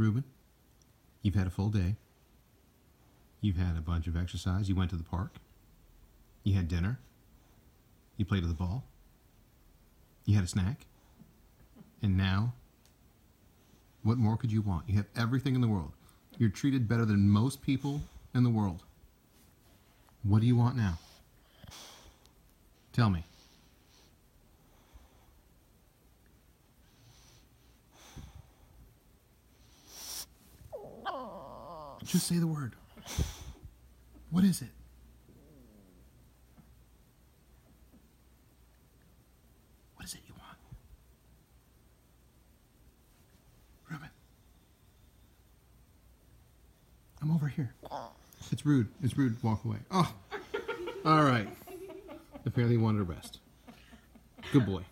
Reuben, you've had a full day. You've had a bunch of exercise. You went to the park. You had dinner. You played with the ball. You had a snack. And now, what more could you want? You have everything in the world. You're treated better than most people in the world. What do you want now? Tell me. Just say the word. What is it? What is it you want? Reuben. I'm over here. It's rude. It's rude. Walk away. Oh. All right. Apparently he wanted a rest. Good boy.